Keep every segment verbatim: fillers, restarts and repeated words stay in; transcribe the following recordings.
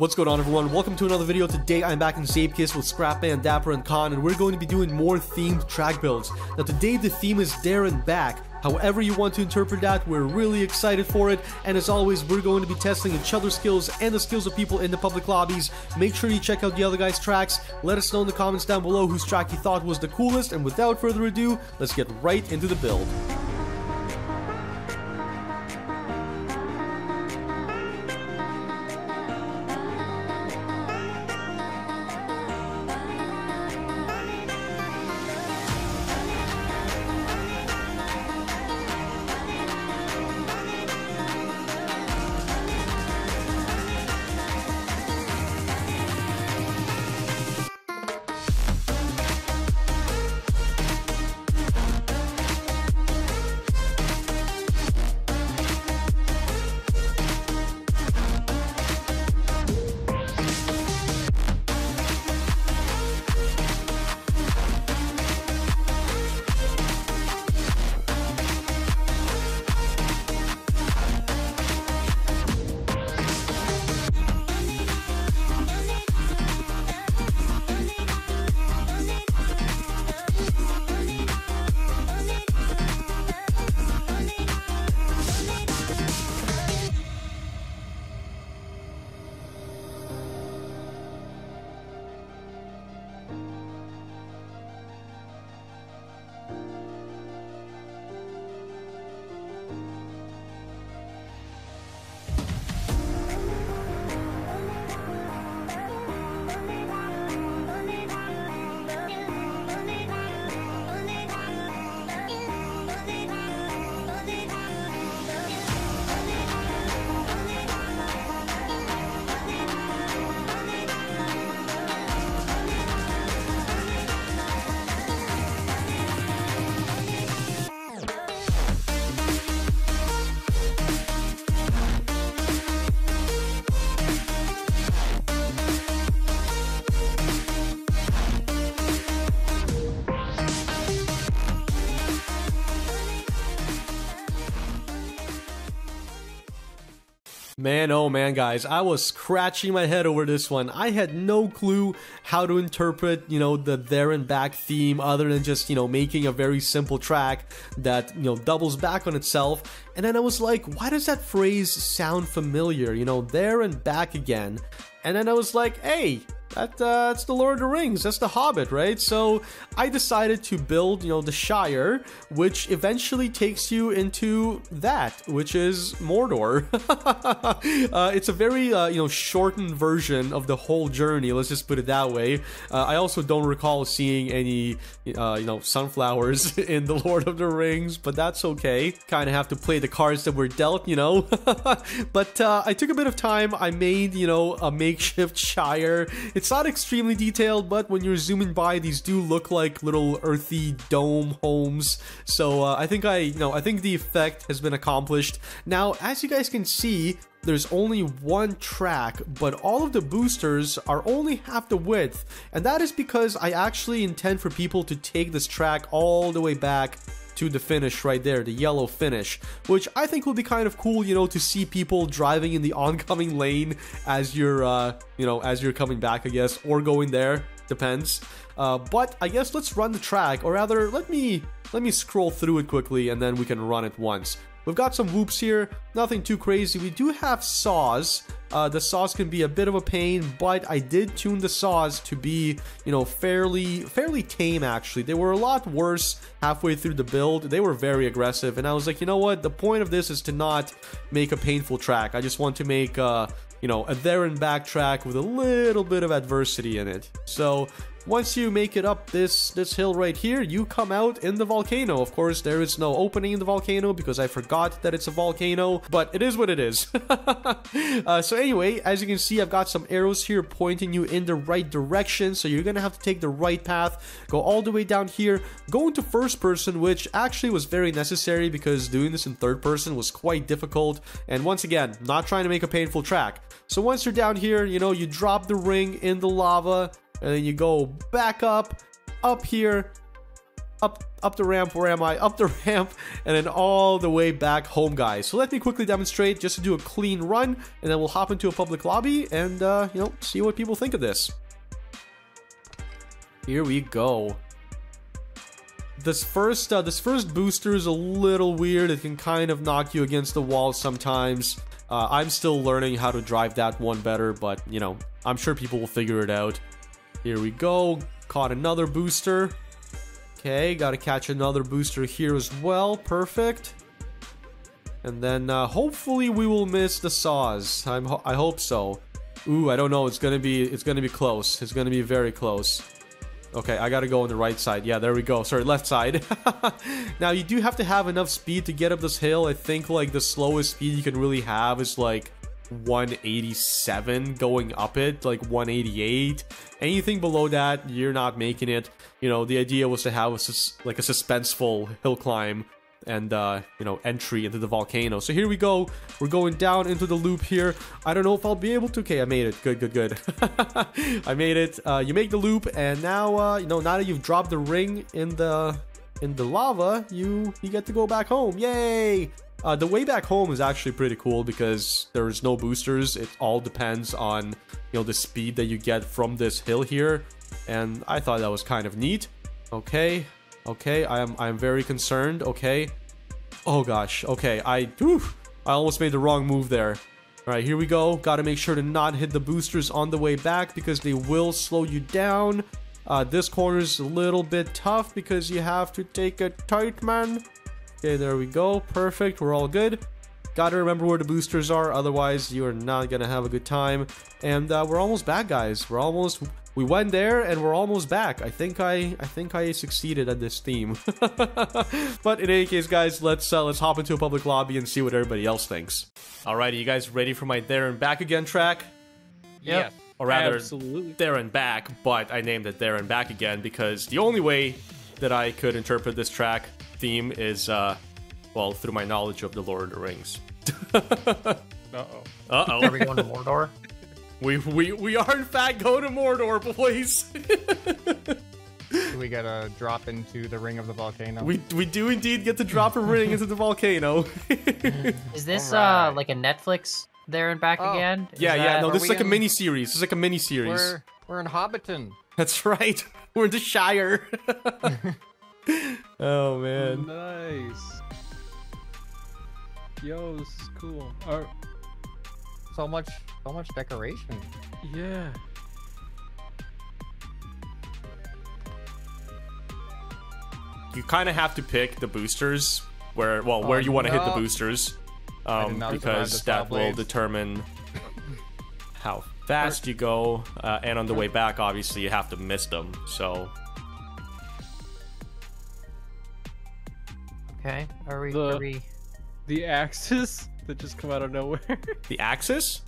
What's going on, everyone? Welcome to another video. Today I'm back in Zeepkist with Scrapman, Dapper, and Khan, and we're going to be doing more themed track builds. Now today the theme is there and back. However you want to interpret that, we're really excited for it, and as always we're going to be testing each other's skills and the skills of people in the public lobbies. Make sure you check out the other guys' tracks. Let us know in the comments down below whose track you thought was the coolest, and without further ado, let's get right into the build. Man, oh man, guys, I was scratching my head over this one. I had no clue how to interpret, you know, the there and back theme other than just, you know, making a very simple track that, you know, doubles back on itself. And then I was like, why does that phrase sound familiar? You know, there and back again. And then I was like, hey, that, uh, that's the Lord of the Rings, that's the Hobbit, right? So I decided to build, you know, the Shire, which eventually takes you into that, which is Mordor. uh, it's a very, uh, you know, shortened version of the whole journey, let's just put it that way. Uh, I also don't recall seeing any, uh, you know, sunflowers in the Lord of the Rings, but that's okay. Kind of have to play the cards that were dealt, you know. But uh, I took a bit of time, I made, you know, a makeshift Shire. It's not extremely detailed, but when you're zooming by, these do look like little earthy dome homes. So uh, I think I, you know, I think the effect has been accomplished. Now, as you guys can see, there's only one track, but all of the boosters are only half the width, and that is because I actually intend for people to take this track all the way back to the finish right there, the yellow finish, which I think will be kind of cool, you know, to see people driving in the oncoming lane as you're, uh, you know, as you're coming back, I guess, or going there, depends. Uh, but I guess let's run the track, or rather, let me let me scroll through it quickly, and then we can run it once. We've got some whoops here, nothing too crazy. We do have saws. Uh, the saws can be a bit of a pain, but I did tune the saws to be, you know, fairly fairly tame, actually. They were a lot worse halfway through the build. They were very aggressive, and I was like, you know what? The point of this is to not make a painful track. I just want to make, uh, you know, a there and back track with a little bit of adversity in it. So once you make it up this this hill right here, you come out in the volcano. Of course, there is no opening in the volcano because I forgot that it's a volcano, but it is what it is. uh, so anyway, as you can see, I've got some arrows here pointing you in the right direction, so you're gonna have to take the right path, go all the way down here, go into first person, which actually was very necessary because doing this in third person was quite difficult, and once again, not trying to make a painful track. So once you're down here, you know, you drop the ring in the lava, and then you go back up, up here, up up the ramp. Where am I? Up the ramp, and then all the way back home, guys. So let me quickly demonstrate, just to do a clean run, and then we'll hop into a public lobby and uh, you know, see what people think of this. Here we go. This first uh, this first booster is a little weird. It can kind of knock you against the wall sometimes. Uh, I'm still learning how to drive that one better, but you know, I'm sure people will figure it out. Here we go. Caught another booster. Okay, gotta catch another booster here as well. Perfect. And then uh, hopefully we will miss the saws. I'm ho I hope so. Ooh, I don't know. It's gonna be it's gonna be close. It's gonna be very close. Okay, I gotta go on the right side. Yeah, there we go. Sorry, left side. Now, you do have to have enough speed to get up this hill. I think, like, the slowest speed you can really have is, like, one eighty-seven going up it. Like, one eighty-eight. Anything below that, you're not making it. You know, the idea was to have, a sus like, a suspenseful hill climb and, uh, you know, entry into the volcano. So here we go. We're going down into the loop here. I don't know if I'll be able to. Okay, I made it. Good, good, good. I made it. Uh, you make the loop, and now, uh, you know, now that you've dropped the ring in the in the lava, you, you get to go back home. Yay! Uh, the way back home is actually pretty cool because there's no boosters. It all depends on, you know, the speed that you get from this hill here. And I thought that was kind of neat. Okay. Okay, I am I am very concerned. Okay. Oh gosh. Okay, I whew, I almost made the wrong move there. All right, here we go. Got to make sure to not hit the boosters on the way back because they will slow you down. Uh, this corner is a little bit tough because you have to take a tight man. Okay, there we go. Perfect. We're all good. Got to remember where the boosters are, otherwise you are not gonna have a good time. And uh, we're almost back, guys. We're almost. We went there and we're almost back. I think I, I think I succeeded at this theme. But in any case, guys, let's uh, let's hop into a public lobby and see what everybody else thinks. Alrighty, you guys ready for my there and back again track? Yep. Yeah. Or rather, absolutely. There and back. But I named it there and back again because the only way that I could interpret this track theme is, uh, well, through my knowledge of the Lord of the Rings. Uh oh. Uh oh. Are we going to Mordor? We, we we are in fact going to Mordor, boys. Do we gotta drop into the ring of the volcano? We we do indeed get to drop a ring into the volcano. Is this right. uh like a Netflix there and back oh. again? Is yeah, that... yeah. No, this is like, in... a mini series. This is like a mini series. We're, we're in Hobbiton. That's right. We're in the Shire. Oh man. Nice. Yo, this is cool. All right. So much, so much decoration. Yeah. You kind of have to pick the boosters where, well, where oh, you want to no. hit the boosters, um, because that will determine how fast you go. Uh, and on the way back, obviously, you have to miss them. So. Okay. Are we? The, are we... the axis. That just come out of nowhere. The axis?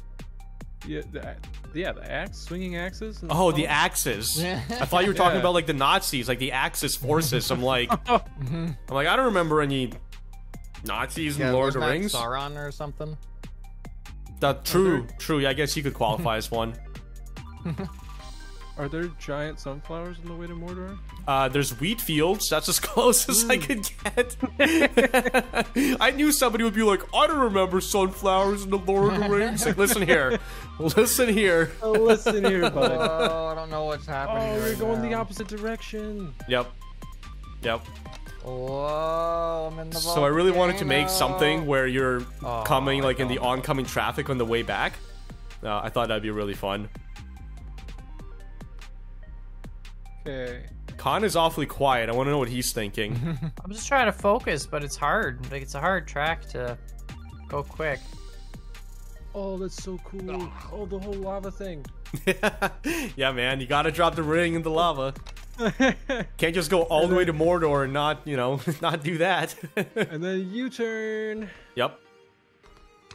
Yeah, the, yeah, the axe, swinging axis. Oh, the axis. I thought you were talking yeah. about like the Nazis, like the Axis forces. I'm like, I'm like, I don't remember any Nazis yeah, in Lord of the Rings. Sauron or something. That true, there... true. Yeah, I guess he could qualify as one. Are there giant sunflowers on the way to Mordor? Uh, there's wheat fields. That's as close as mm. I could get. I knew somebody would be like, I don't remember sunflowers in the Lord of the Rings. Like, listen here. Listen here. Oh, listen here, bud. Oh, I don't know what's happening. Oh, right, we're going now. The opposite direction. Yep. Yep. Whoa, I'm in the volcano. So I really wanted to make something where you're oh, coming, like, in the oncoming traffic on the way back. Uh, I thought that'd be really fun. Okay. Khan is awfully quiet. I want to know what he's thinking. I'm just trying to focus, but it's hard. Like, it's a hard track to go quick. Oh, that's so cool. Ugh. Oh, the whole lava thing. Yeah, man. You got to drop the ring in the lava. Can't just go all the way to Mordor and not, you know, not do that. And then U-turn. Yep.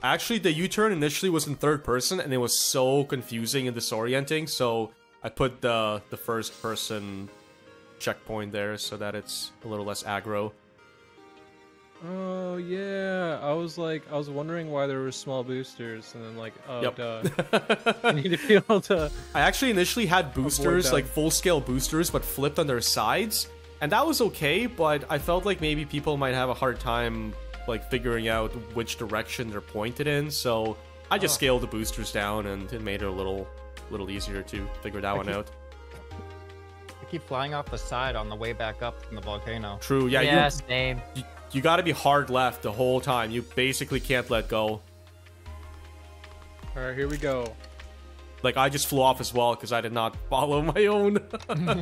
Actually, the U-turn initially was in third person, and it was so confusing and disorienting, so... I put the the first person checkpoint there so that it's a little less aggro. Oh yeah, I was like, I was wondering why there were small boosters, and then like, oh yep. duh, I need to be able to. I actually initially had boosters, like full scale boosters, but flipped on their sides. And that was okay, but I felt like maybe people might have a hard time like figuring out which direction they're pointed in, so I just oh. scaled the boosters down and it made it a little little easier to figure that I one keep, out. I keep flying off the side on the way back up from the volcano. True, yeah. Yeah, you, same. You, you gotta be hard left the whole time. You basically can't let go. Alright, here we go. Like, I just flew off as well because I did not follow my own.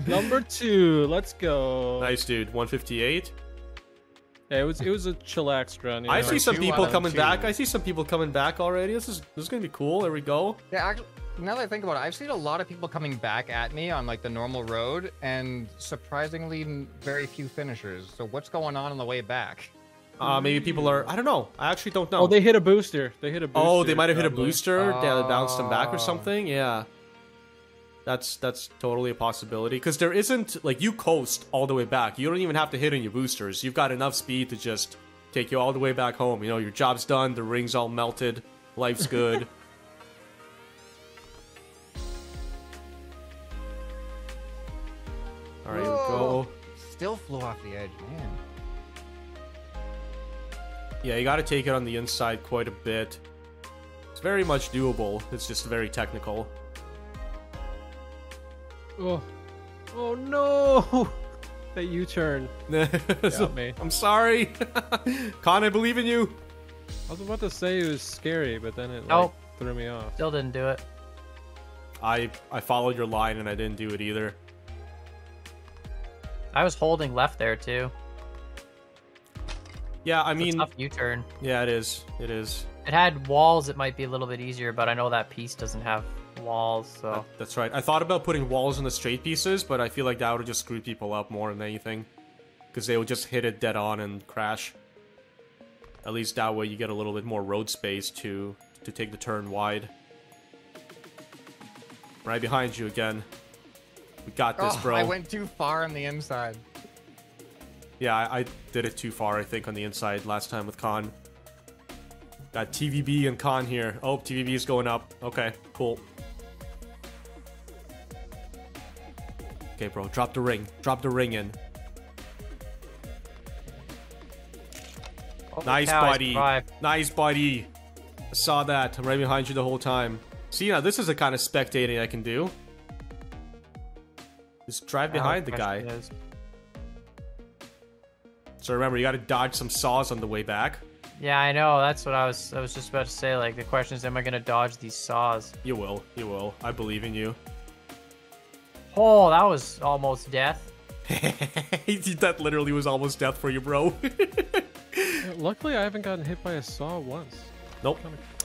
Number two, let's go. Nice, dude. one fifty-eight. Yeah, it was it was a chillax run. I know? see some two, people coming two. back. I see some people coming back already. This is this is gonna be cool. There we go. Yeah, actually, now that I think about it, I've seen a lot of people coming back at me on like the normal road, and surprisingly, very few finishers. So what's going on on the way back? Uh, maybe people are, I don't know. I actually don't know. Oh, they hit a booster. They hit a booster. Oh, they might have hit a booster. Oh. They bounced them back or something. Yeah. That's that's totally a possibility. Because there isn't, like, you coast all the way back. You don't even have to hit on your boosters. You've got enough speed to just take you all the way back home. You know, your job's done. The ring's all melted. Life's good. All right, here we go. Still flew off the edge, man. Yeah, you gotta take it on the inside quite a bit. It's very much doable. It's just very technical. Oh, oh no! That U-turn. So, me. I'm sorry. Khan, I believe in you. I was about to say it was scary, but then it like, nope. threw me off. Still didn't do it. I I followed your line and I didn't do it either. I was holding left there too. Yeah, I mean, it's a tough U-turn. Yeah, it is. It is. It had walls. It might be a little bit easier, but I know that piece doesn't have walls, so. That, that's right. I thought about putting walls in the straight pieces, but I feel like that would have just screwed people up more than anything, because they would just hit it dead on and crash. At least that way you get a little bit more road space to to take the turn wide. Right behind you again. We got this, oh, bro. I went too far on the inside. Yeah, I, I did it too far, I think, on the inside last time with Khan. Got T V B and Khan here. Oh, T V B is going up. Okay, cool. Okay, bro, drop the ring. Drop the ring in. Holy nice, cow, buddy. Nice, buddy. I saw that. I'm right behind you the whole time. See, now this is the kind of spectating I can do. Just drive yeah, behind the guy. Is. So remember, you got to dodge some saws on the way back. Yeah, I know. That's what I was I was just about to say. Like, the question is, am I going to dodge these saws? You will. You will. I believe in you. Oh, that was almost death. That literally was almost death for you, bro. Luckily, I haven't gotten hit by a saw once. Nope.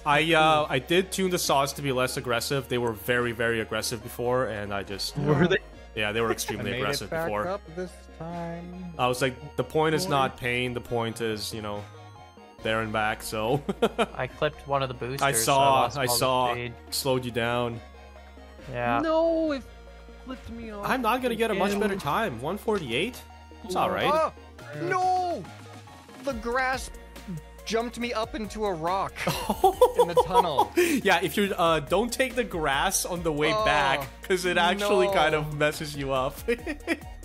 I uh, I did tune the saws to be less aggressive. They were very, very aggressive before, and I just... Were they? Yeah, they were extremely I made aggressive it back before. Up this time. I was like, the point is not pain, the point is, you know, there and back, so. I clipped one of the boosters. I saw, so I, I saw, slowed you down. Yeah. No, it flipped me off. I'm not going to get a much better time. one forty-eight? It's alright. Oh, no! The grass jumped me up into a rock in the tunnel. Yeah, if you uh, don't take the grass on the way oh, back, because it actually no. kind of messes you up.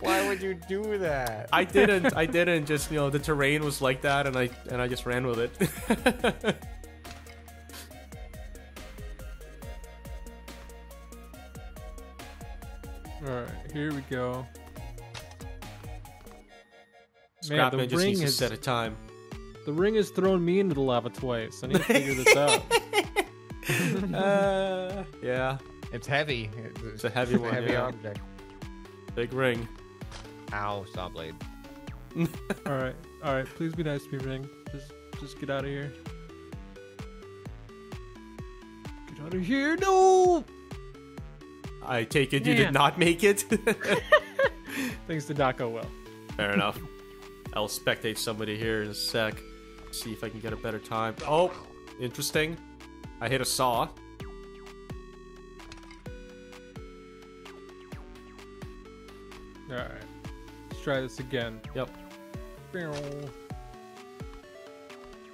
Why would you do that? I didn't. I didn't. Just, you know, the terrain was like that, and I and I just ran with it. All right, here we go. Scrapman just needs to set a time. The ring has thrown me into the lava twice. I need to figure this out. uh, yeah. It's heavy. It's, it's a heavy one. Heavy yeah. object. Big ring. Ow, saw blade. Alright, alright. Please be nice to me, ring. Just just get out of here. Get out of here. No! I take it you yeah. did not make it. Things did not go well. Fair enough. I'll spectate somebody here in a sec. See if I can get a better time. Oh, interesting. I hit a saw. Alright. Let's try this again. Yep.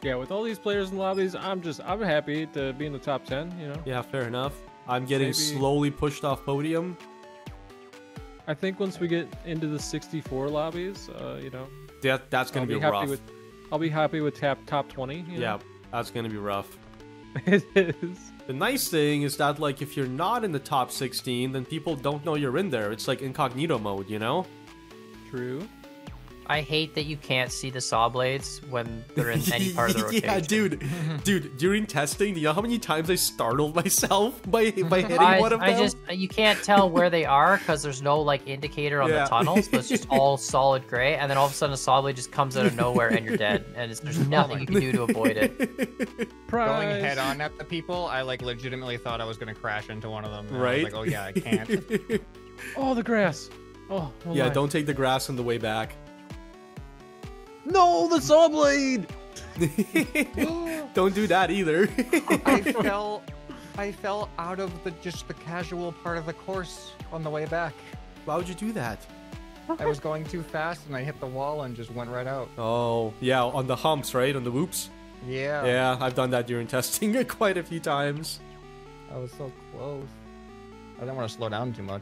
Yeah, with all these players in lobbies, I'm just, I'm happy to be in the top ten, you know? Yeah, fair enough. I'm getting Maybe. slowly pushed off podium. I think once we get into the sixty-four lobbies, uh, you know, that that's gonna I'll be, be happy rough. With, I'll be happy with tap top twenty. You yeah, know? That's gonna be rough. It is. The nice thing is that, like, if you're not in the top sixteen, then people don't know you're in there. It's like incognito mode, you know? True. I hate that you can't see the saw blades when they're in any part of the rotation. Yeah, dude. Dude, during testing, do you know how many times I startled myself by, by hitting I, one of I them? I just, you can't tell where they are because there's no, like, indicator on yeah. the tunnel, so it's just all solid gray, and then all of a sudden a saw blade just comes out of nowhere and you're dead, and it's, there's nothing you can do to avoid it. Prize. Going head on at the people, I, like, legitimately thought I was going to crash into one of them. Right? I was like, oh, yeah, I can't. Oh, the grass. Oh, no Yeah, lie. Don't take the grass on the way back. No, the saw blade! Don't do that either. I fell I fell out of the just the casual part of the course on the way back. Why would you do that? I was going too fast and I hit the wall and just went right out. Oh, yeah, on the humps, right? On the whoops? Yeah. Yeah, I've done that during testing quite a few times. I was so close. I didn't want to slow down too much.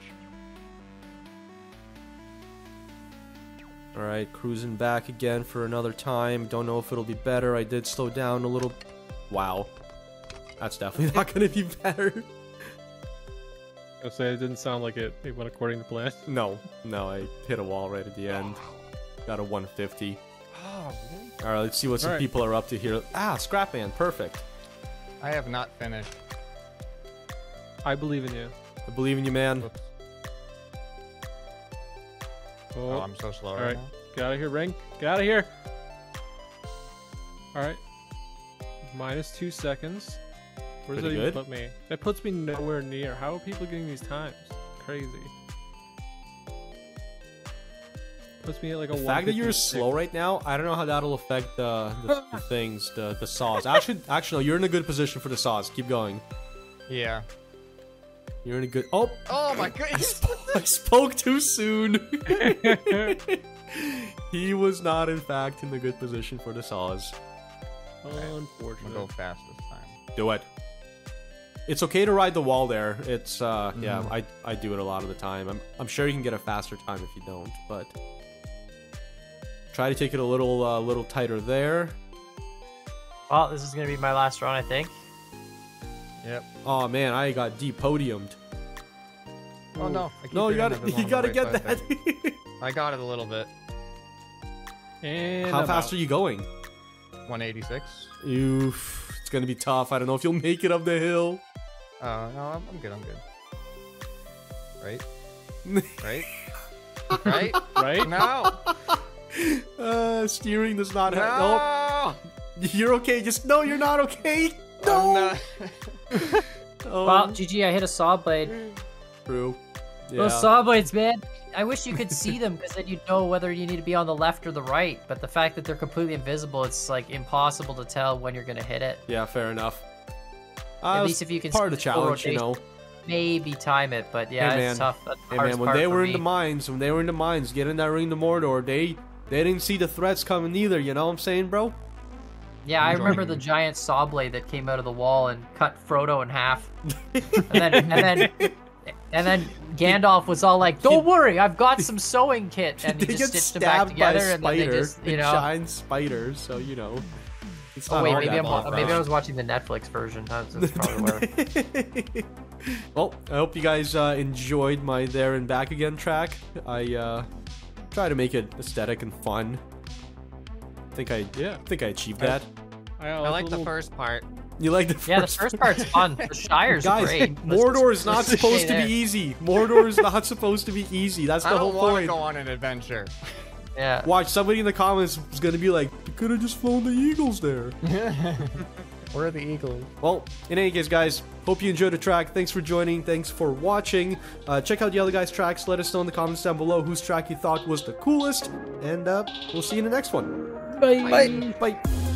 All right, cruising back again for another time. Don't know if it'll be better. I did slow down a little. Wow. That's definitely not going to be better. I was saying, it didn't sound like it, it went according to plan. No, no, I hit a wall right at the end. Got a one fifty. Oh, really? All right, let's see what some right. people are up to here. Ah, Scrapman, perfect. I have not finished. I believe in you. I believe in you, man. Oops. Oh, I'm so slow. All right, right now. Get out of here, Ring. Get out of here. All right, minus two seconds. Where's that even put me? That puts me nowhere near. How are people getting these times? Crazy. Puts me at like a. The fact that you're slow right now, I don't know how that'll affect the, the, the things, the the saws. Actually, actually, no, you're in a good position for the saws. Keep going. Yeah. You're in a good. Oh! Oh my goodness! I, sp I spoke too soon. He was not, in fact, in the good position for the saws. Unfortunately. I'm gonna go fast this time. Do it. It's okay to ride the wall there. It's uh, mm. yeah, I I do it a lot of the time. I'm I'm sure you can get a faster time if you don't, but try to take it a little uh, little tighter there. Well, this is gonna be my last run, I think. Yep. Oh man, I got depodiumed. Oh no! I no, you gotta, you gotta get that. I got it a little bit. And how fast out. Are you going? one eighty-six. Oof! It's gonna be tough. I don't know if you'll make it up the hill. Uh, no, I'm, I'm good. I'm good. Right. Right. Right. Right. Now. Uh, steering does not no. help. Nope. You're okay. Just no, you're not okay. No. Oh. Well, G G, I hit a saw blade. True. Yeah. Those saw blades, man. I wish you could see them because then you'd know whether you need to be on the left or the right. But the fact that they're completely invisible, it's like impossible to tell when you're going to hit it. Yeah, fair enough. At uh, least if you can part of the challenge, you know. Maybe time it, but yeah, hey, it's tough. That's hey, man, when they were in me. the mines, when they were in the mines, getting that ring to Mordor, they they didn't see the threats coming either. You know what I'm saying, bro? Yeah, I remember the giant saw blade that came out of the wall and cut Frodo in half. And then, and then, and then Gandalf was all like, "Don't worry, I've got some sewing kit," and he just stitched them back together. And then they just, you know, giant spiders. So you know, it's oh wait, maybe I'm long, maybe I was watching the Netflix version. That's probably where. Well, I hope you guys uh, enjoyed my there and back again track. I uh, try to make it aesthetic and fun. I think I yeah. think I achieved that. I, I, I like little... the first part. You like the first part? Yeah, the first part's fun. The Shire's Guys, great. Mordor is not supposed to be easy. Mordor is not supposed to be easy. That's the whole point. I don't want to go on an adventure. Yeah. Watch, somebody in the comments is going to be like, you could have just flown the eagles there. Where are the eagles? Well, in any case, guys, hope you enjoyed the track. Thanks for joining. Thanks for watching. Uh, check out the other guys' tracks. Let us know in the comments down below whose track you thought was the coolest. And uh, we'll see you in the next one. Bye. Bye. Bye.